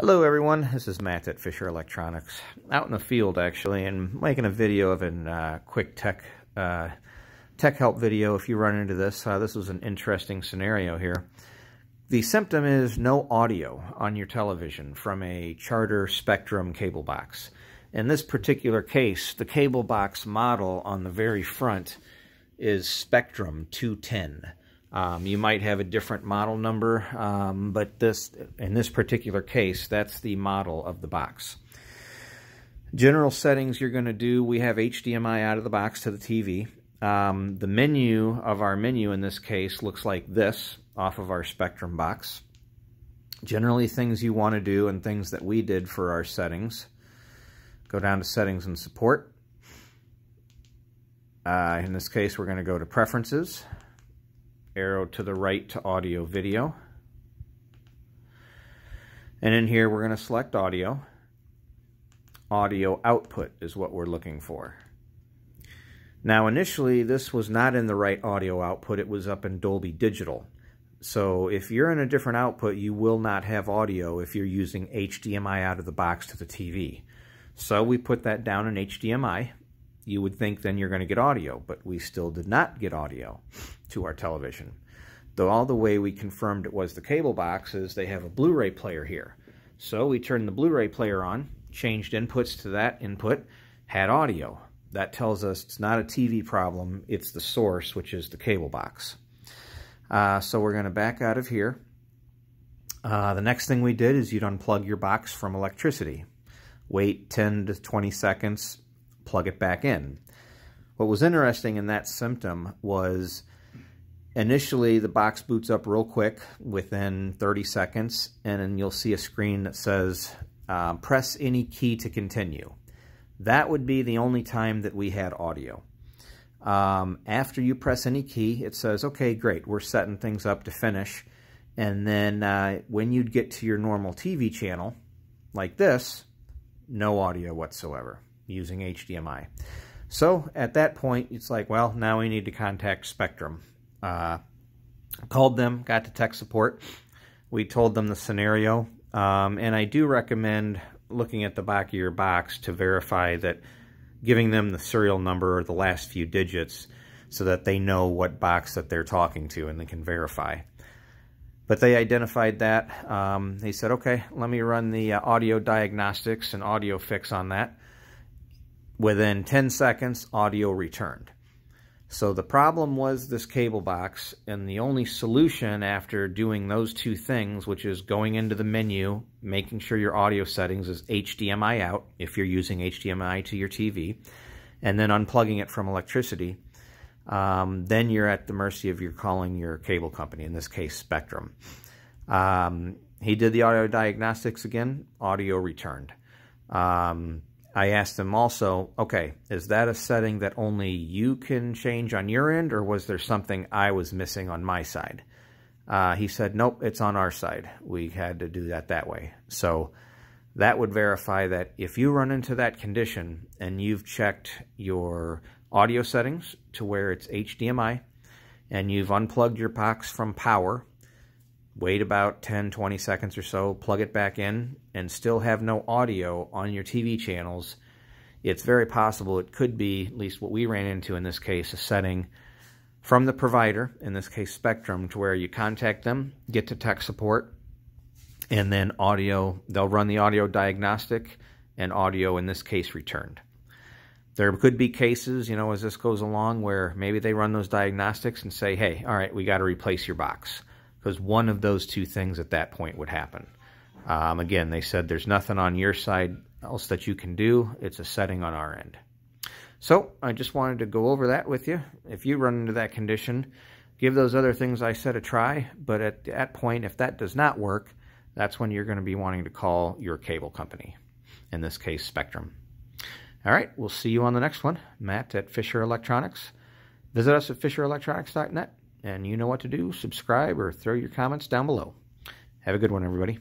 Hello everyone, this is Matt at Fisher Electronics, out in the field actually, and making a video of a quick tech help video if you run into this. This was an interesting scenario here. The symptom is no audio on your television from a Charter Spectrum cable box. In this particular case, the cable box model on the very front is Spectrum 210. You might have a different model number, but in this particular case, that's the model of the box. General settings you're going to do, we have HDMI out of the box to the TV. The menu of our menu in this case looks like this off of our Spectrum box. Generally things you want to do and things that we did for our settings. Go down to settings and support. In this case, we're going to go to preferences. Arrow to the right to audio video, and in here we're going to select audio. Audio output is what we're looking for. Now initially this was not in the right audio output, it was up in Dolby Digital. So if you're in a different output you will not have audio if you're using HDMI out of the box to the TV. So we put that down in HDMI. You would think then you're going to get audio, but we still did not get audio to our television. Though all the way we confirmed it was the cable box is they have a Blu-ray player here. So we turned the Blu-ray player on, changed inputs to that input, had audio. That tells us it's not a TV problem, it's the source, which is the cable box. So we're going to back out of here. The next thing we did is you'd unplug your box from electricity. Wait 10 to 20 seconds. Plug it back in. What was interesting in that symptom was initially the box boots up real quick within 30 seconds, and then you'll see a screen that says press any key to continue. That would be the only time that we had audio. After you press any key, it says, okay, great, we're setting things up to finish. And then when you'd get to your normal TV channel, like this, no audio whatsoever. Using HDMI. So at that point, it's like, well, now we need to contact Spectrum. Called them, got to tech support. We told them the scenario. And I do recommend looking at the back of your box to verify that, giving them the serial number or the last few digits so that they know what box that they're talking to and they can verify. But they identified that. They said, okay, let me run the audio diagnostics and audio fix on that. Within 10 seconds, audio returned. So the problem was this cable box, and the only solution after doing those two things, which is going into the menu, making sure your audio settings is HDMI out, if you're using HDMI to your TV, and then unplugging it from electricity, then you're at the mercy of your calling your cable company, in this case Spectrum. He did the audio diagnostics again, audio returned. I asked them also, okay, is that a setting that only you can change on your end, or was there something I was missing on my side? He said, nope, it's on our side. We had to do that that way. So that would verify that if you run into that condition and you've checked your audio settings to where it's HDMI and you've unplugged your box from power, wait about 10, 20 seconds or so, plug it back in, and still have no audio on your TV channels, it's very possible it could be, at least what we ran into in this case, a setting from the provider, in this case Spectrum, to where you contact them, get to tech support, and then audio, they'll run the audio diagnostic, and audio in this case returned. There could be cases, you know, as this goes along, where maybe they run those diagnostics and say, hey, all right, we got to replace your box. Because one of those two things at that point would happen. Again, they said there's nothing on your side else that you can do. It's a setting on our end. So I just wanted to go over that with you. If you run into that condition, give those other things I said a try. But at that point, if that does not work, that's when you're going to be wanting to call your cable company. In this case, Spectrum. All right, we'll see you on the next one. Matt at Fisher Electronics. Visit us at fisherelectronics.net. And you know what to do, subscribe or throw your comments down below. Have a good one, everybody.